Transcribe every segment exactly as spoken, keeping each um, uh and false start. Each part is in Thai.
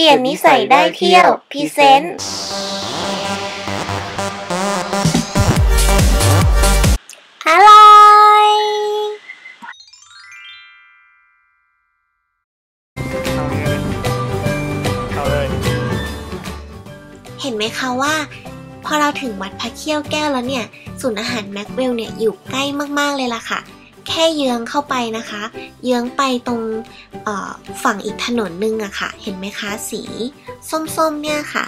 เปลี่ยนนิสัยได้เที่ยวพรีเซนต์อร่อยเข้าเลยเห็นไหมคะว่าพอเราถึงวัดพระเขี้ยวแก้วแล้วเนี่ยศูนย์อาหารแม็กเวลเนี่ยอยู่ใกล้มากๆเลยล่ะค่ะแค่เยื้องเข้าไปนะคะเยื้องไปตรงฝั่งอีกถนนนึงอะค่ะเห็นไหมคะสีส้มๆเนี่ยค่ะ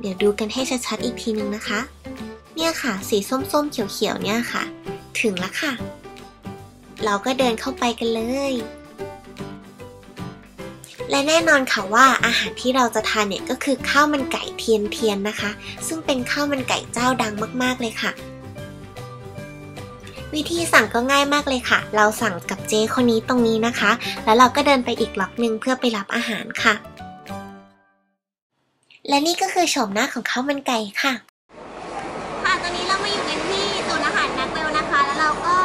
เดี๋ยวดูกันให้ชัดๆอีกทีนึงนะคะเนี่ยค่ะสีส้มๆเขียวๆเนี่ยค่ะถึงแล้วค่ะเราก็เดินเข้าไปกันเลยและแน่นอนค่ะว่าอาหารที่เราจะทานเนี่ยก็คือข้าวมันไก่เทียนเทียนนะคะซึ่งเป็นข้าวมันไก่เจ้าดังมากๆเลยค่ะวิธีสั่งก็ง่ายมากเลยค่ะเราสั่งกับเจ๊คนนี้ตรงนี้นะคะแล้วเราก็เดินไปอีกล็อกนึงเพื่อไปรับอาหารค่ะและนี่ก็คือโฉมหน้าของข้าวมันไก่ค่ะค่ะตอนนี้เรามาอยู่กันที่ศูนย์อาหารแม็กเวลนะคะแล้วเราก็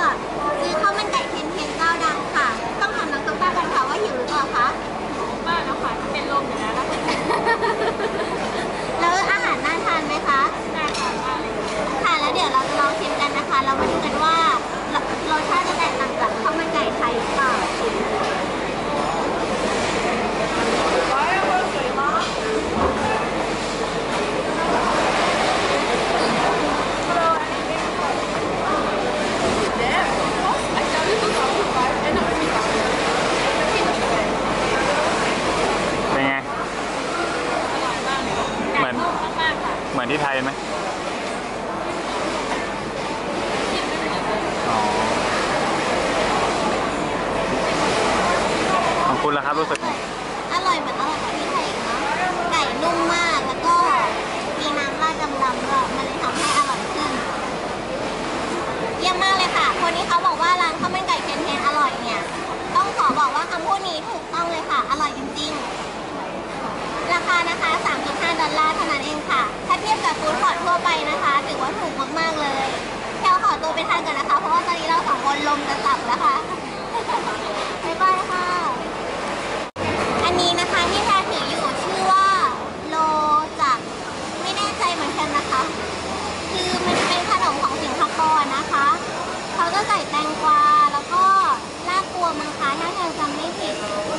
ซื้อข้าวมันไก่เทียนเทียนเจ้าดังค่ะต้องถามน้องตุ๊กตากันค่ะว่าหิวหรือเปล่าคะหิวมากแล้วค่ะเป็นลมอยู่แล้วนะคะแล้วอาหารน่าทานไหมคะน่าทานมากเลยค่ะแล้วเดี๋ยวเราจะลองชิมกันนะคะเรามาดูกันว่ารสชาติจะแตกต่างจากข้าวมันไก่ไทยหรือเปล่าเหมือนที่ไทยไหมของคุณล่ะครับรู้สึกอร่อยเหมือนอร่อยกว่าที่ไทยนะไก่นุ่มมากแล้วก็มีน้ำราดดำๆก็มันเลยทำให้อร่อยขึ้นเยี่ยมมากเลยค่ะคนนี้เขาบอกว่าร้านข้าวมันไก่เทียนเทียนอร่อยเนี่ยต้องขอบอกว่าคำพูดนี้ถูกต้องเลยค่ะอร่อยจริงๆราคานะคะ สามจุดห้าดอลลาร์เท่านั้นเองค่ะถ้าเทียบกับฟู้ดคอร์ททั่วไปนะคะถือว่าถูกมากๆเลยแค่ขอตัวไปทานกันนะคะเพราะว่าตอนนี้เราสองคนลมจะตับแล้วค่ะบ๊ายบายค่ะอันนี้นะคะที่แพรถืออยู่ชื่อว่าโลจักไม่แน่ใจเหมือนกันนะคะคือมันเป็นขนมของสิงคโปร์นะคะเขาจะใส่แตงกวาแล้วก็น่ากลัวมังคะถ้าแพรจำไม่ผิด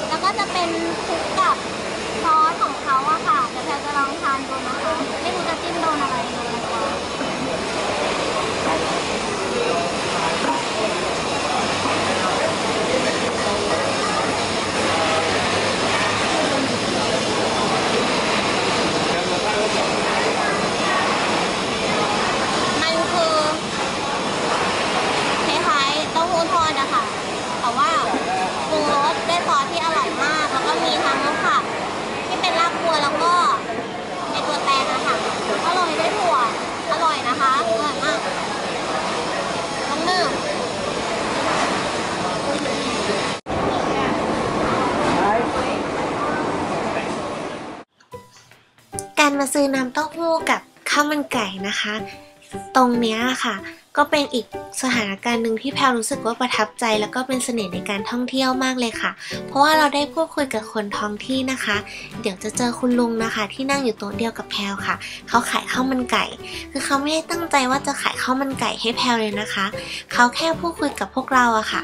แล้วก็จะเป็นคลุกกับซอสของเขาอะค่ะเดี๋ยวแพรจะลองทานดูนะคะไม่รู้จะจิ้มโดนอะไรเลยมันคือคล้ายๆเต้าหู้ทอดนะคะแต่ว่าปรุงรสด้วยซอสที่อร่อยมากแล้วก็มีทั้งผักที่เป็นรากบัวแล้วก็ในตัวแตงนะคะอร่อยด้วยถั่วอร่อยนะคะอร่อยมากต้องนึ่งการมาซื้อน้ำเต้าหู้กับข้าวมันไก่นะคะตรงนี้ค่ะก็เป็นอีกสถานการณ์หนึ่งที่แพรรู้สึกว่าประทับใจแล้วก็เป็นเสน่ห์ในการท่องเที่ยวมากเลยค่ะเพราะว่าเราได้พูดคุยกับคนท้องที่นะคะเดี๋ยวจะเจอคุณลุงนะคะที่นั่งอยู่โต๊ะเดียวกับแพรค่ะเขาขายข้าวมันไก่คือเขาไม่ได้ตั้งใจว่าจะขายข้าวมันไก่ให้แพรเลยนะคะเขาแค่พูดคุยกับพวกเราอะค่ะ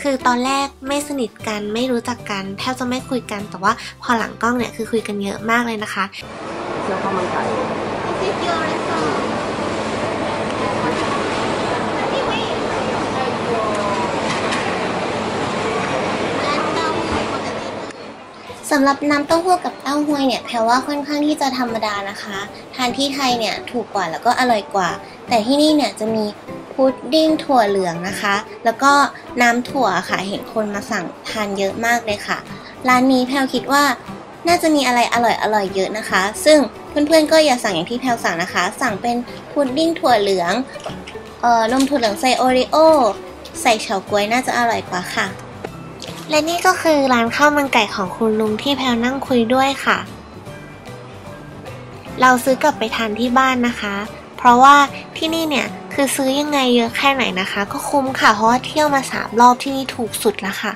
คือตอนแรกไม่สนิทกันไม่รู้จักกันแทบจะไม่คุยกันแต่ว่าพอหลังกล้องเนี่ยคือคุยกันเยอะมากเลยนะคะเจ้าข้าวมันไก่สำหรับน้ำเต้าหู้กับเต้าหู้เนี่ยแพรว่าค่อนข้างที่จะธรรมดานะคะทานที่ไทยเนี่ยถูกกว่าแล้วก็อร่อยกว่าแต่ที่นี่เนี่ยจะมีพุดดิ้งถั่วเหลืองนะคะแล้วก็น้ำถั่วค่ะเห็นคนมาสั่งทานเยอะมากเลยค่ะร้านนี้แพรคิดว่าน่าจะมีอะไรอร่อยอร่อยเยอะนะคะซึ่งเพื่อนๆก็อย่าสั่งอย่างที่แพลสั่งนะคะสั่งเป็นพุดดิ้งถั่วเหลืองเอ่อนมถั่วเหลืองใส่โอรีโอใส่เฉาก๊วยน่าจะอร่อยกว่าค่ะและนี่ก็คือร้านข้าวมันไก่ของคุณลุงที่แพลนั่งคุยด้วยค่ะเราซื้อกลับไปทานที่บ้านนะคะเพราะว่าที่นี่เนี่ยคือซื้อยังไงเยอะแค่ไหนนะคะก็คุ้มค่ะเพราะว่าเที่ยวมาสามรอบที่นี่ถูกสุดแล้วค่ะ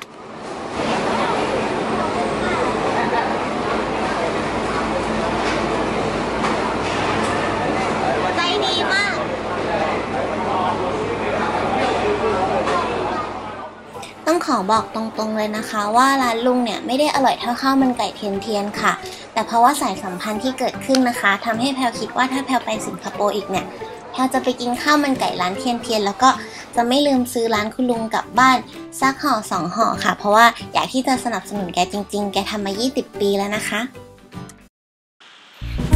ขอบอกตรงๆเลยนะคะว่าร้านลุงเนี่ยไม่ได้อร่อยเท่าข้าวมันไก่เทียนเทียนค่ะแต่เพราะว่าสายสัมพันธ์ที่เกิดขึ้นนะคะทำให้แพลคิดว่าถ้าแพลไปสิงคโปร์อีกเนี่ยแพลจะไปกินข้าวมันไก่ร้านเทียนเทียนแล้วก็จะไม่ลืมซื้อร้านคุณลุงกลับบ้านสักห่อสองห่อค่ะเพราะว่าอยากที่จะสนับสนุนแกจริงๆแกทำมายี่สิบปีแล้วนะคะ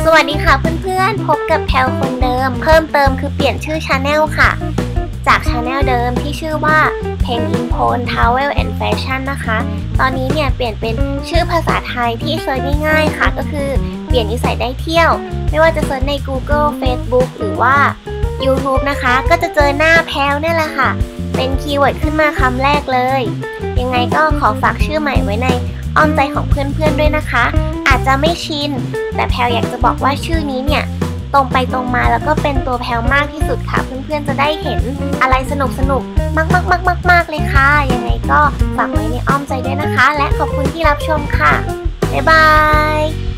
สวัสดีค่ะเพื่อนๆพบกับแพลคนเดิมเพิ่มเติมคือเปลี่ยนชื่อชาแนลค่ะจากชาแนลเดิมที่ชื่อว่าเพลงอินโพน Travel and Fashion นะคะตอนนี้เนี่ยเปลี่ยนเป็นชื่อภาษาไทยที่เซิร์ชง่ายๆค่ะก็คือเปลี่ยนนิสัยได้เที่ยวไม่ว่าจะเซิร์ชใน Google Facebook หรือว่า YouTube นะคะก็จะเจอหน้าแพลวเนี่ยแหละค่ะเป็นคีย์เวิร์ดขึ้นมาคำแรกเลยยังไงก็ขอฝากชื่อใหม่ไว้ในอ้อมใจของเพื่อนๆด้วยนะคะอาจจะไม่ชินแต่แพลวอยากจะบอกว่าชื่อนี้เนี่ยตรงไปตรงมาแล้วก็เป็นตัวแพลวมากที่สุดค่ะเพื่อนๆจะได้เห็นอะไรสนุกสนุกมากมากมากมากมากเลยค่ะยังไงก็ฝากไว้ในอ้อมใจด้วยนะคะและขอบคุณที่รับชมค่ะบ๊ายบาย